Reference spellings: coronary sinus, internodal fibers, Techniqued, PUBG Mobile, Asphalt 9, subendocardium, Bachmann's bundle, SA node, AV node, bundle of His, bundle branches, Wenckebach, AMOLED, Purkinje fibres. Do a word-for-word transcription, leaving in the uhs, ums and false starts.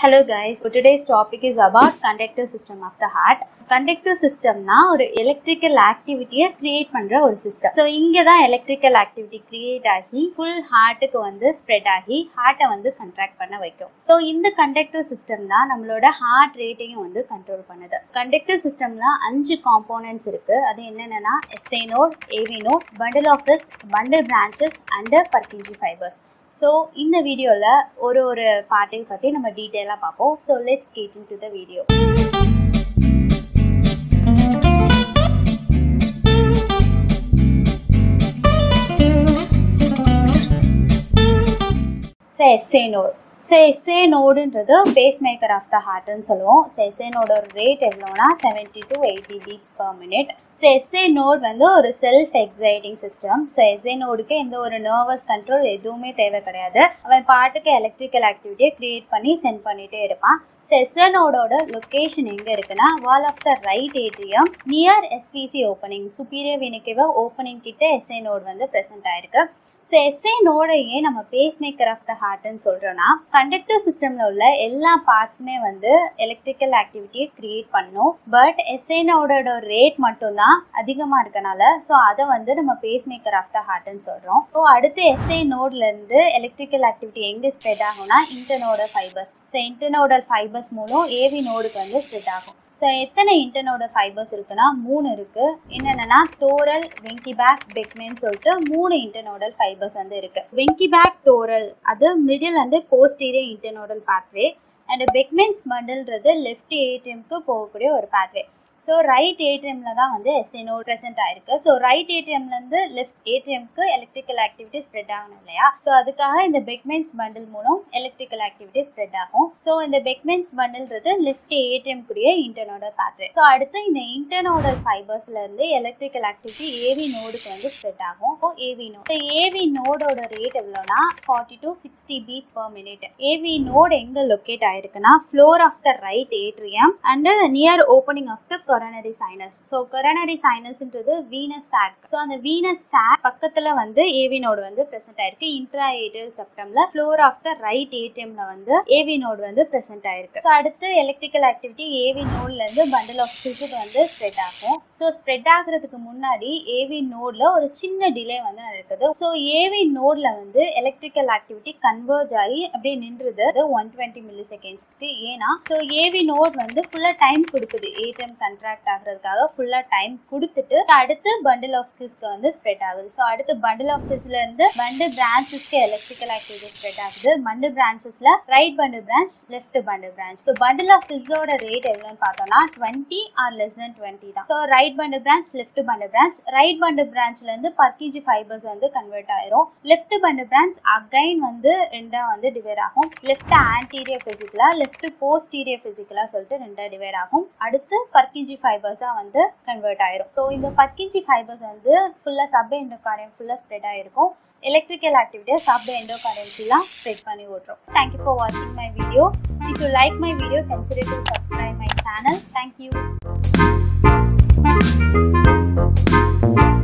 Hello guys, so today's topic is about conductive system of the heart. Conductive system na or electrical activity create pandra or system. So inge da electrical activity create aagi full heart ku vandu spread aagi heart vandu contract panna vaikum. So inda conductive system da nammaloda heart rate vandu control pannadhu. Conductive system la five components irukku. Adu enna na S A node, A V node, bundle of His, bundle branches and Purkinje fibres. So, in the video, we will talk about the detail of the part. So, let's get into the video. So, S A node. So, S A node is the pacemaker of the heart. So, S A node rate is seventy to eighty beats per minute. So, S A node is a self-exciting system. So, S A node is a nervous control. It creates electrical activity and sends it. So, S A node location is wall of the right atrium near S V C opening. Superior vena cava opening kitta S A node is present. So, S A node is the pacemaker of the heart. Conductor system all parts electrical activity create pannu. But S A node rate is அதிகமா இருக்கனால so அத வந்து நம்ம pacemaker of the heart னு சொல்றோம். So அடுத்து S A நோட்ல இருந்து எலக்ட்ரிக்கல் ஆக்டிவிட்டி எங்க ஸ்ப்ரெட் ஆகும்னா internodal fibers. So internodal fibers மூலம் A V நோடுக்கு வந்து ஸ்ப்ரெட் ஆகும். சோ எத்தனை internodal fibers இருக்குனா மூணு இருக்கு. என்னன்னா thoral, Wenckebach, Bachmann's சொல்லிட்டு மூணு internodal fibers வந்து இருக்கு. Wenckebach thoral அது middle and posterior internodal pathway and Bachmann's bundle றது left atrium க்கு போகக்கூடிய ஒரு pathway. So right atrium la da vande S A node present aayirukku. So right atrium la irundhu left atrium ku electrical activity spread aagum illaya. So adukaga inda Bachmann's bundle moolam electrical activity spread aagum. So inda Bachmann's bundle irudhu left atrium kuriya internodal pathway. So adutha inda internodal fibers la irundhu electrical activity A V node ku vandu spread aagum. So A V node. So A V node oda rate evlo na forty to sixty beats per minute. A V node enga locate aayirukku na floor of the right atrium and near opening of the coronary sinus. So coronary sinus into the venous sac. So and the venous sac பக்கத்துல வந்து A V node வந்து present ஆயிருக்கு. Intra-atrial septum ல floor of the right atrium ல வந்து A V node வந்து present ஆயிருக்கு. So அடுத்து electrical activity A V node ல இருந்து bundle of His வந்து spread ஆகும். So spread ஆகிறதுக்கு முன்னாடி A V node ல ஒரு சின்ன delay வந்து நடக்குது. So A V node ல வந்து electrical activity converge ஆகி அப்படியே நின்றுது one hundred twenty milliseconds. ஏனா so A V node வந்து full time கொடுக்குது atrium contract ஆகிறதுக்காக full-ஆ time கொடுத்துட்டு அடுத்து bundle of His க்கு வந்து spread ஆகுது. சோ அடுத்து bundle of His ல இருந்து bundle branches க்கு electrical activity spread ஆகுது. Bundle branches ல right bundle branch, left bundle branch. So bundle of His ஓட rate எவ்வளவுன்னு பார்த்தோம்னா twenty or less than twenty தான். So right bundle branch, left bundle branch. Right bundle branch ல இருந்து Purkinje fibers வந்து convert ஆயிரும். Left bundle branch again வந்து ரெண்டா வந்து divide ஆகும். Left anterior fascicula, left posterior fascicula சொல்லிட்டு ரெண்டா divide ஆகும். அடுத்து Purkinje fibers are on the convert iron. So in the Purkinje fibers on the full subendocardium full spread iron. Electrical activity subendocardium full spread pani otro. Thank you for watching my video. If you like my video, consider to subscribe my channel. Thank you.